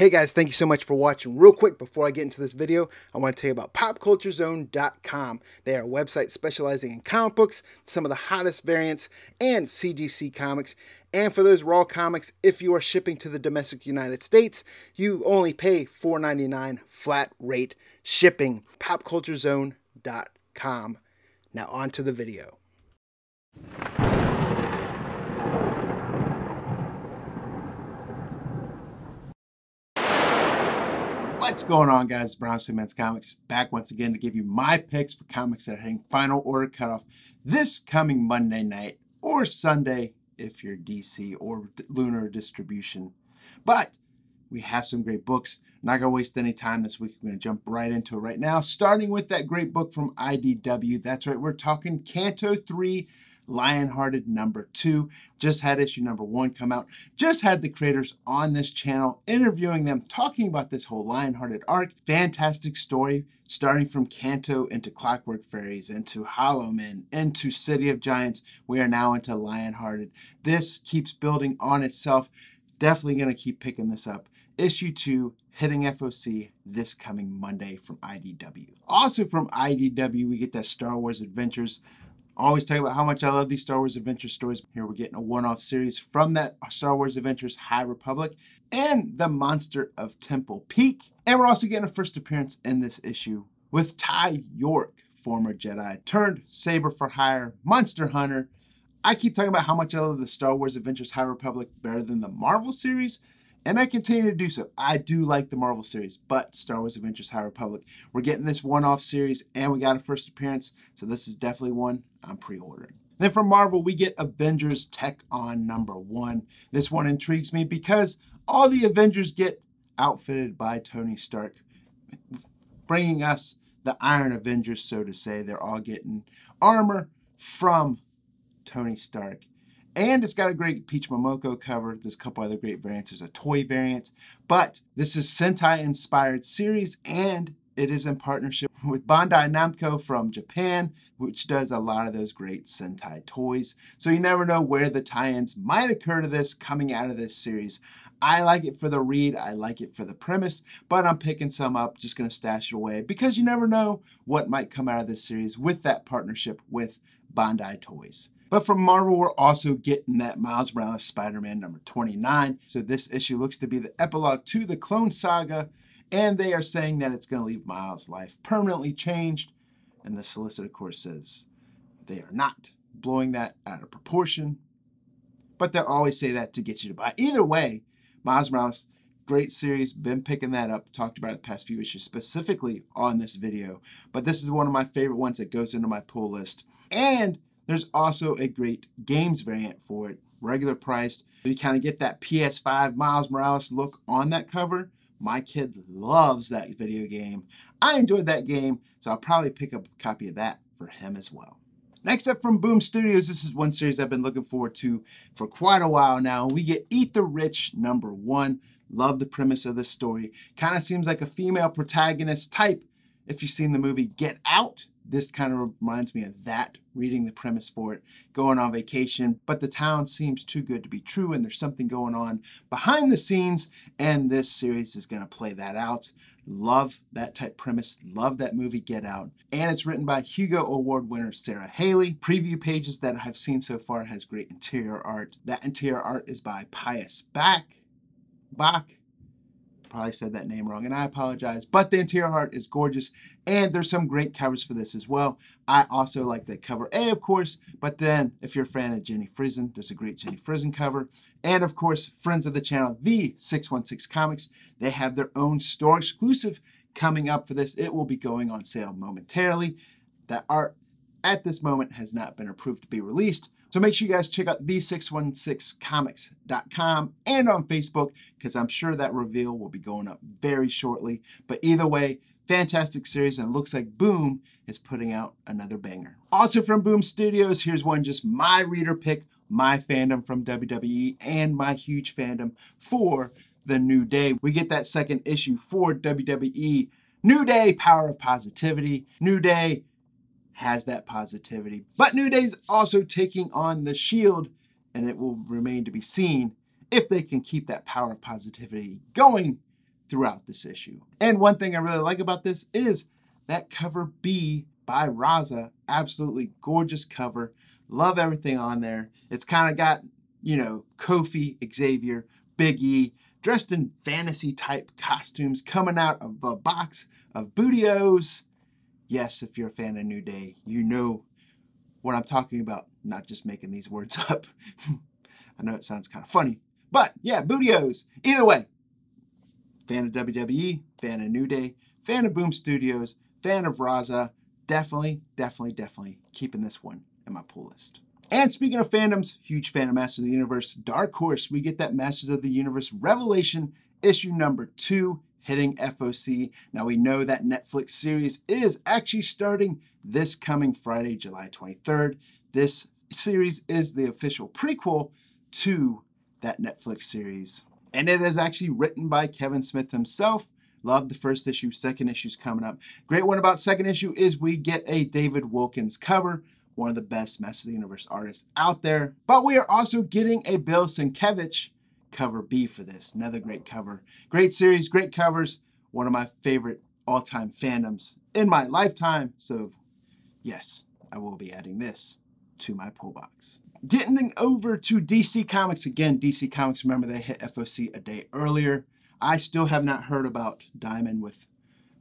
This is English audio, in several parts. Hey guys, thank you so much for watching. Real quick, before I get into this video, I want to tell you about PopCultureZone.com. They are a website specializing in comic books, some of the hottest variants, and CGC comics. And for those raw comics, if you are shipping to the domestic United States, you only pay $4.99 flat rate shipping. PopCultureZone.com. Now on to the video. What's going on, guys? It's Simpleman's Comics back once again to give you my picks for comics that are hitting final order cutoff this coming Monday night or Sunday if you're DC or Lunar distribution. But we have some great books. Not gonna waste any time this week. We're gonna jump right into it right now, starting with that great book from IDW. That's right, we're talking Canto 3. Lionhearted #2. Just had issue #1 come out. Just had the creators on this channel interviewing them, talking about this whole Lionhearted arc. Fantastic story, starting from Canto into Clockwork Fairies, into Hollow Men, into City of Giants. We are now into Lionhearted. This keeps building on itself. Definitely going to keep picking this up. Issue 2 hitting FOC this coming Monday from IDW. Also from IDW, we get that Star Wars Adventures. Always talk about how much I love these Star Wars Adventures stories. Here we're getting a one-off series from that Star Wars Adventures High Republic and the Monster of Temple Peak. And we're also getting a first appearance in this issue with Ty Yorrick, former Jedi turned saber for hire monster hunter. I keep talking about how much I love the Star Wars Adventures High Republic better than the Marvel series, and I continue to do so. I do like the Marvel series, but Star Wars Adventures High Republic, we're getting this one-off series, and we got a first appearance, so this is definitely one I'm pre-ordering. Then from Marvel, we get Avengers Tech on #1. This one intrigues me because all the Avengers get outfitted by Tony Stark, bringing us the Iron Avengers, so to say. They're all getting armor from Tony Stark. And it's got a great Peach Momoko cover. There's a couple other great variants. There's a toy variant. But this is Sentai-inspired series, and it is in partnership with Bandai Namco from Japan, which does a lot of those great Sentai toys. So you never know where the tie-ins might occur to this coming out of this series. I like it for the read. I like it for the premise, but I'm picking some up, just going to stash it away because you never know what might come out of this series with that partnership with Bandai Toys. But from Marvel, we're also getting that Miles Morales Spider-Man #29. So this issue looks to be the epilogue to the Clone Saga, and they are saying that it's going to leave Miles' life permanently changed. And the solicit, of course, says they are not blowing that out of proportion, but they'll always say that to get you to buy. Either way, Miles Morales, great series, been picking that up, talked about it the past few issues specifically on this video. But this is one of my favorite ones that goes into my pull list. And there's also a great games variant for it, regular priced. You kind of get that PS5 Miles Morales look on that cover. My kid loves that video game. I enjoyed that game, so I'll probably pick up a copy of that for him as well. Next up from Boom Studios, this is one series I've been looking forward to for quite a while now. We get Eat the Rich #1. Love the premise of this story. Kind of seems like a female protagonist type. If you've seen the movie Get Out, this kind of reminds me of that, reading the premise for it, going on vacation, but the town seems too good to be true and there's something going on behind the scenes, and this series is going to play that out. Love that type premise, love that movie Get Out, and it's written by Hugo Award winner Sarah Haley. Preview pages that I've seen so far has great interior art. That interior art is by Pius Bach. Probably said that name wrong and I apologize, but the interior art is gorgeous and there's some great covers for this as well. I also like the cover A, of course, but then if you're a fan of Jenny Frison, there's a great Jenny Frison cover. And of course, friends of the channel, the 616 Comics, they have their own store exclusive coming up for this. It will be going on sale momentarily. That art at this moment has not been approved to be released. So make sure you guys check out the616comics.com and on Facebook, because I'm sure that reveal will be going up very shortly. But either way, fantastic series, and it looks like Boom is putting out another banger. Also from Boom Studios, here's one just my reader pick, my fandom from WWE and my huge fandom for the New Day. We get that second issue for WWE. New Day, Power of Positivity. New Day has that positivity. But New Day's also taking on the Shield, and it will remain to be seen if they can keep that power of positivity going throughout this issue. And one thing I really like about this is that cover B by Raza, absolutely gorgeous cover. Love everything on there. It's kind of got, you know, Kofi, Xavier, Big E, dressed in fantasy type costumes coming out of a box of bootios. Yes, if you're a fan of New Day, you know what I'm talking about. I'm not just making these words up. I know it sounds kind of funny, but yeah, bootios. Either way, fan of WWE, fan of New Day, fan of Boom Studios, fan of Raza, definitely keeping this one in my pull list. And speaking of fandoms, huge fan of Masters of the Universe, Dark Horse, we get that Masters of the Universe Revelation issue number 2 hitting FOC. Now we know that Netflix series is actually starting this coming Friday, July 23rd. This series is the official prequel to that Netflix series. And it is actually written by Kevin Smith himself. Love the first issue, second issue's coming up. Great one about second issue is we get a David Wilkins cover, one of the best Masters of the Universe artists out there. But we are also getting a Bill Sienkiewicz cover B for this. Another great cover. Great series, great covers. One of my favorite all-time fandoms in my lifetime. So yes, I will be adding this to my pull box. Getting over to DC Comics again. DC Comics, remember they hit FOC a day earlier. I still have not heard about Diamond with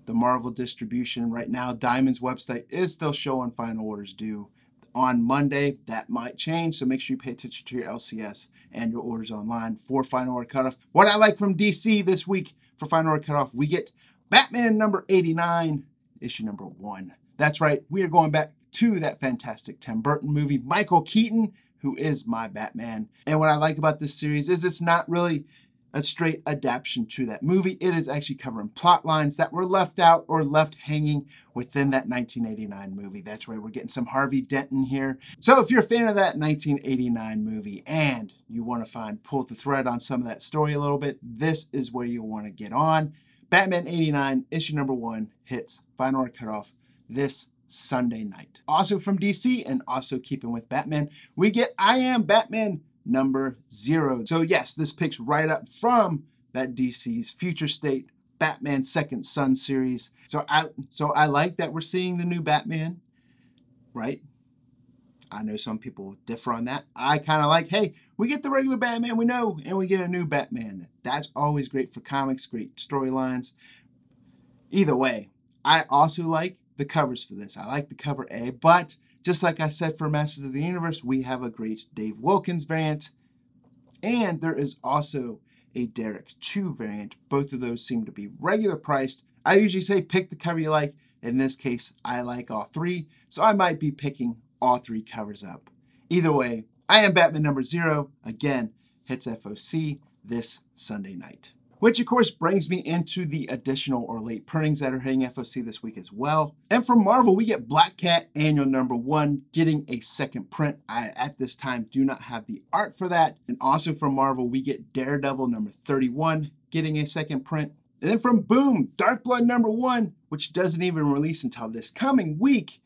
the Marvel distribution. Right now, Diamond's website is still showing final orders due on Monday. That might change, so make sure you pay attention to your LCS and your orders online for final order cutoff. What I like from DC this week for final order cutoff, we get Batman number 89, issue number 1. That's right, we are going back to that fantastic Tim Burton movie, Michael Keaton, who is my Batman. And what I like about this series is it's not really a straight adaptation to that movie. It is actually covering plot lines that were left out or left hanging within that 1989 movie. That's right, we're getting some Harvey Dent in here. So if you're a fan of that 1989 movie and you want to pull the thread on some of that story a little bit, this is where you want to get on. Batman 89, issue number 1, hits final order cutoff this Sunday night. Also from DC, and also keeping with Batman, we get I Am Batman number 0. So yes, this picks right up from that DC's future state Batman Second Son series. So I like that we're seeing the new Batman, right? I know some people differ on that. I kind of like, hey, we get the regular Batman we know, and we get a new Batman. That's always great for comics, great storylines. Either way, I also like the covers for this. I like the cover A, but just like I said for Masters of the Universe, we have a great Dave Wilkins variant, and there is also a Derek Chu variant. Both of those seem to be regular priced. I usually say pick the cover you like. In this case, I like all three, so I might be picking all three covers up. Either way, I Am Batman number 0, again, hits FOC this Sunday night. Which of course brings me into the additional or late printings that are hitting FOC this week as well. And from Marvel, we get Black Cat Annual number 1 getting a second print. I, at this time, do not have the art for that. And also from Marvel, we get Daredevil number 31 getting a second print. And then from Boom, Dark Blood number 1, which doesn't even release until this coming week,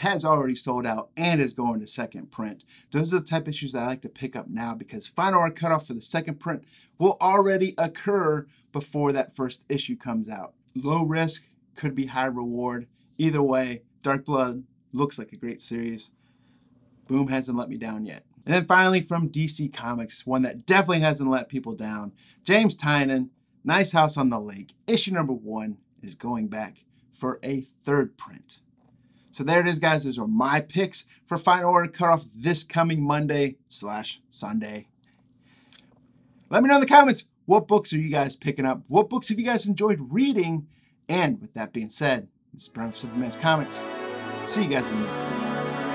has already sold out and is going to second print. Those are the type of issues that I like to pick up now because final order cutoff for the second print will already occur before that first issue comes out. Low risk, could be high reward. Either way, Dark Blood looks like a great series. Boom hasn't let me down yet. And then finally from DC Comics, one that definitely hasn't let people down, James Tynion, Nice House on the Lake. Issue number 1 is going back for a third print. So there it is, guys. Those are my picks for final order cutoff this coming Monday/Sunday. Let me know in the comments, what books are you guys picking up? What books have you guys enjoyed reading? And with that being said, this is Brian from Simpleman's Comics. See you guys in the next video.